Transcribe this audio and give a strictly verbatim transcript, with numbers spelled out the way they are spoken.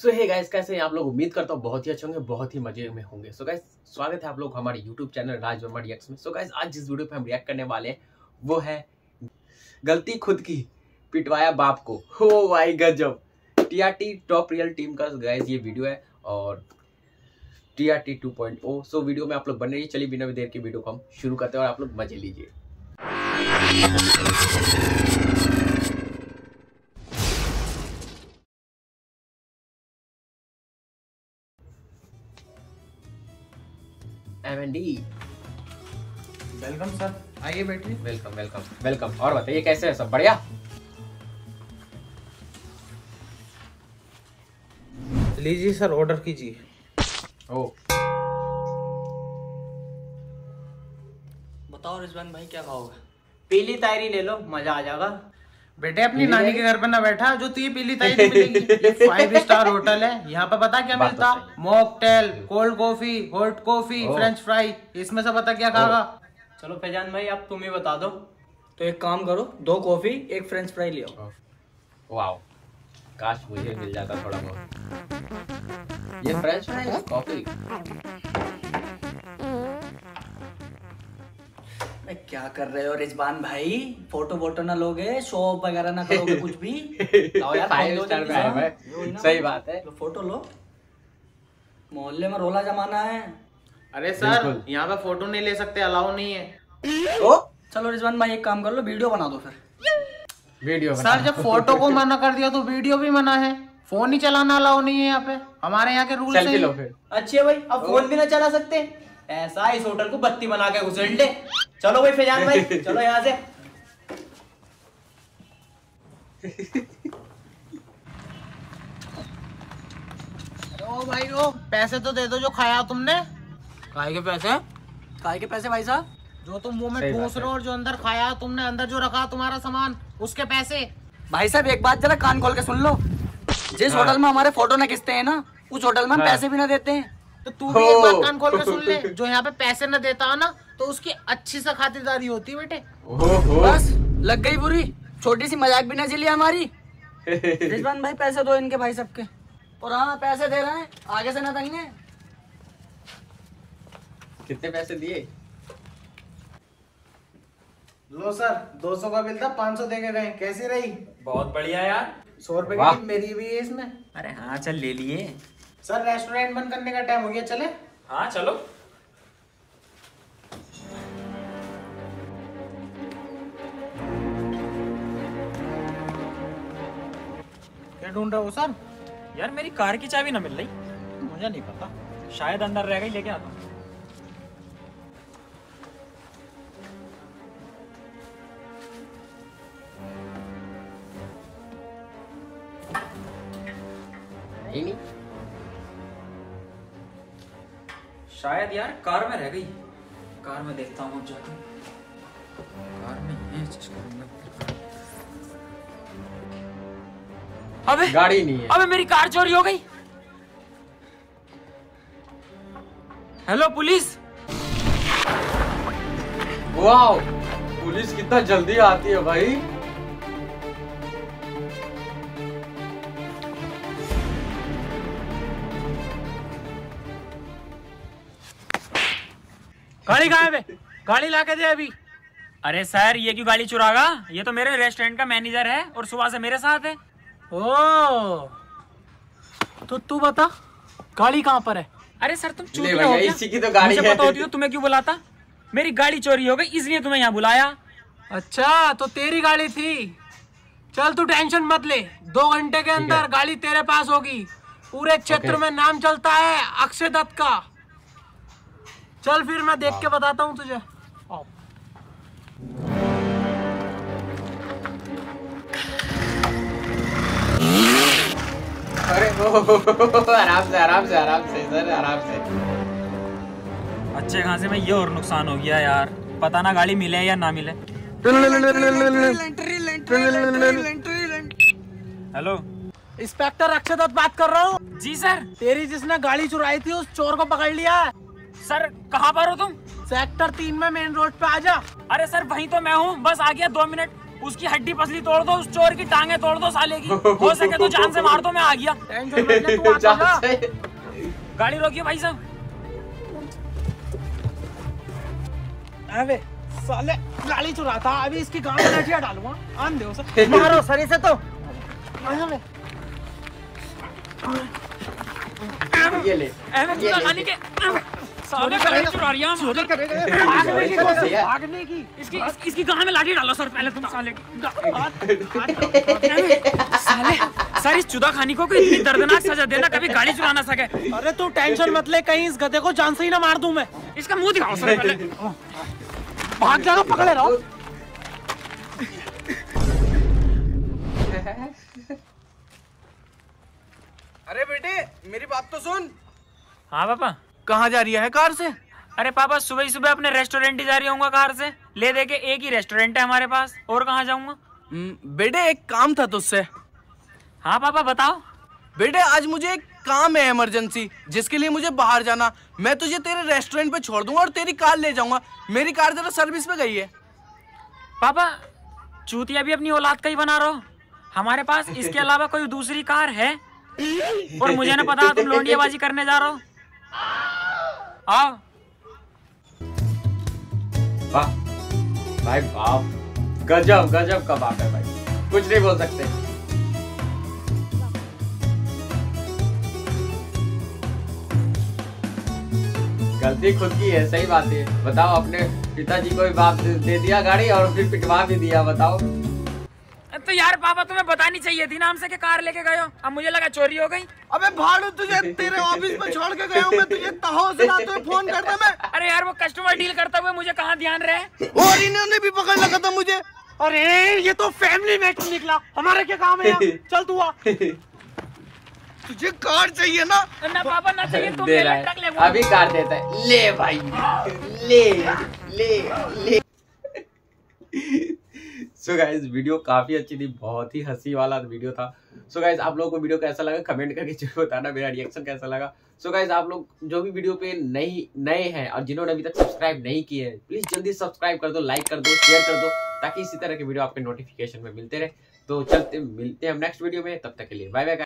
सो hey guys, कैसे हैं आप लोग? उम्मीद करता हूँ बहुत ही अच्छे होंगे, बहुत ही मजे में होंगे। सो so गाइस, स्वागत है आप लोग हमारे YouTube channel Raj Verma reacts में। सो so गाइस, आज जिस वीडियो पे हम रिएक्ट करने वाले हैं वो है गलती खुद की, पिटवाया बाप को। हो भाई गजब, टीआरटी टॉप रियल टीम का गाइस ये वीडियो है और TRT two point O. So video में आप लोग बने रहिए। चलिए बिना देर के वीडियो को हम शुरू करते हैं और आप लोग मजे लीजिए। वेलकम सर, आइए बैठिए। Welcome welcome welcome. और बताइए कैसे है सब? बढ़िया। लीजिए सर, ऑर्डर कीजिए। ओ बताओ रिजवान भाई, क्या खाओगे? पीली तायरी ले लो, मजा आ जाएगा। बेटे अपनी नानी के घर पर ना बैठा, जो तुझे पीली तायरी मिलेगी। ये फाइव स्टार होटल है, यहाँ पे पता क्या मिलता? Mocktail, cold coffee, hot coffee, French fry, इसमें से पता क्या खागा? चलो फैजान भाई, आप तुम ही बता दो। तो एक काम करो, दो कॉफी एक फ्रेंच फ्राई ले आओ। वाओ, काश मुझे मिल जाता थोड़ा बहुत। ये फ्रेंच फ्राई कॉफी क्या कर रहे हो रिजवान भाई? फोटो वोटो ना लोगे, शो वगैरह ना करोगे कुछ भी? लाओ यार, फाइव स्टार पे आया है। सही बात है, फोटो लो। मोहल्ले में रोला जमाना है। अरे सर, यहाँ पे फोटो नहीं ले सकते, अलाउ नहीं है। ओ चलो रिजवान भाई, एक काम कर लो, वीडियो बना दो। फिर वीडियो सर, जब फोटो को मना कर दिया तो वीडियो भी मना है। फोन ही चलाना अलाउ नहीं है यहाँ पे, हमारे यहाँ के रूल है। अच्छे भाई, अब फोन भी ना चला सकते? ऐसा इस होटल को बत्ती बना के घुसेल दे। चलो भाई फैजान भाई, चलो यहाँ से। ओ भाई ओ, पैसे तो दे दो जो खाया तुमने। खाए के पैसे? खाए के पैसे भाई साहब, जो तुम मुंह में ठूस रहे हो और जो अंदर खाया तुमने, अंदर जो रखा तुम्हारा सामान, उसके पैसे। भाई साहब एक बात जरा कान खोल के सुन लो, जिस होटल में हमारे फोटो न खींचते है ना, उस होटल में हम पैसे भी ना देते हैं। तो तू भी एक बार कान खोल के सुन ले, जो यहाँ पे पैसे न देता है ना, तो उसकी अच्छी सा खातिरदारी होती है बेटे। बस लग गई बुरी, छोटी सी मजाक भी ना चली हमारी। रिजवान भाई पैसे दो इनके भाई सबके। और हाँ, पैसे दे रहे हैं, आगे से ना तंग। कितने पैसे दिए? लो सर, दो सौ का बिल था, पाँच सौ दे के गए। कैसी रही? बहुत बढ़िया यार। सौ रुपए की मेरी भी है इसमें। अरे हाँ चल, ले लिए। सर रेस्टोरेंट बंद करने का टाइम हो गया, चले? हाँ चलो। क्या ढूंढ रहे हो सर? यार मेरी कार की चाबी ना मिल रही। मुझे नहीं पता, शायद अंदर रह गई, लेके आता हूँ। शायद यार कार में रह गई। कार में देखता हूँ जाके, कार में है। अबे गाड़ी नहीं है। अबे मेरी कार चोरी हो गई। Hello police. वाओ, पुलिस कितना जल्दी आती है भाई। गाड़ी कहाँ है? गाड़ी ला के दे अभी। अरे सर, ये क्यों गाड़ी चुरागा? ये तो मेरे रेस्टोरेंट का मैनेजर है और सुबह से मेरे साथ है। ओ, तो तू बता गाड़ी कहाँ पर है? अरे सर तुम चूतिए हो क्या? इसी की तो गाड़ी है। मुझे पता होती हो तुम्हें क्यों बुलाता। मेरी गाड़ी चोरी हो गई, इसलिए तुम्हें यहाँ बुलाया। अच्छा, तो तेरी गाड़ी थी। चल तू टेंशन मत ले, दो घंटे के अंदर गाड़ी तेरे पास होगी। पूरे क्षेत्र में नाम चलता है अक्षय दत्त का। चल फिर मैं देख के बताता हूँ तुझे। अरे आराम से आराम से आराम से सर, आराम से। अच्छे खासे में ये और नुकसान हो गया यार, पता ना गाड़ी मिले या ना मिले। हेलो, इंस्पेक्टर अक्षय दत्त बात कर रहा हूँ। जी सर। तेरी जिसने गाड़ी चुराई थी उस चोर को पकड़ लिया। सर कहाँ पर हो तुम? सेक्टर तीन में मेन रोड पे आ जा। अरे सर वहीं तो मैं हूँ, बस आ गया दो मिनट। उसकी हड्डी पसली तोड़ दो, उस चोर की टांगे तोड़ दो साले की, हो सके तो जान से मार दो। मैं आ गया, गाड़ी रोकिए भाई साहब। अबे साले गाड़ी चुरा था, अभी इसकी गांव में लठिया डालूंगा, आन दो सर, मारो सर से तो। ये ले गाड़ी के साले गाड़ी चुरा रही है, चोरी कर रहे हैं, भागने की कोशिश, भागने की, इसकी इसकी गांव में लाठी डालो सर पहले तुम साले की। साले सर इस चुदा खानी को इतनी दर्दनाक सजा देना कभी गाड़ी चुरा ना सके। अरे तू टेंशन मत ले, कहीं इस गधे को जान से ही ना मार दूं मैं। इसका मुंह दिखाओ सर पहले। भाग जा रहा, पकड़े रहो। अरे बेटे मेरी बात तो सुन। हाँ पापा। कहाँ जा रही है कार से? अरे पापा सुबह ही सुबह अपने रेस्टोरेंट ही जा रही हूँ कार से, ले दे के एक ही रेस्टोरेंट है हमारे पास, और कहाँ जाऊंगा। बेटे एक काम था तुझसे। हाँ पापा बताओ। बेटे आज मुझे एक काम है इमरजेंसी, जिसके लिए मुझे बाहर जाना, मैं तुझे तेरे रेस्टोरेंट पे छोड़ दूंगा और तेरी कार ले जाऊंगा, मेरी कार जरा सर्विस पे गई है। पापा चूतिया भी अपनी औलाद का ही बना रहो, हमारे पास इसके अलावा कोई दूसरी कार है और मुझे ना पता तुम लौंडियाबाजी करने जा रहे हो। आओ। वाह भाई बाप, गजब गजब का बाप है भाई, कुछ नहीं बोल सकते। गलती खुद की है, सही बात है। बताओ अपने पिताजी को भी बाप दे दिया गाड़ी और फिर पिटवा भी दिया, बताओ। तो यार पापा तुम्हें बतानी चाहिए थी ना हमसे कि कार लेके गए हो, अब मुझे लगा चोरी हो गई। अबे भाड़ू तुझे तेरे ऑफिस में छोड़ के गया हूं मैं, तुझे तहो से ना तो फोन करता मैं। अरे यार वो कस्टमर डील करते हुए मुझे कहाँ ध्यान रहे, और इन्होंने भी पकड़ लगा था मुझे। अरे ये तो फैमिली मैटर निकला, हमारे क्या काम है, चल तू आ। तुझे कार चाहिए ना? ना पापा ना चाहिए, तुम ले ले अभी कार देता है, ले भाई ले ले ले। सो गाइस वीडियो काफी अच्छी थी, बहुत ही हंसी वाला वीडियो था। सो गाइस आप लोगों को वीडियो कैसा लगा कमेंट करके जरूर बताना, मेरा रिएक्शन कैसा लगा। सो गाइस आप लोग जो भी वीडियो पे नई नए हैं और जिन्होंने अभी तक सब्सक्राइब नहीं किए हैं, प्लीज जल्दी सब्सक्राइब कर दो, लाइक कर दो, शेयर कर दो, ताकि इसी तरह के वीडियो आपके नोटिफिकेशन में मिलते रहे। तो चलते मिलते हैं हम नेक्स्ट वीडियो में, तब तक के लिए बाय बाय।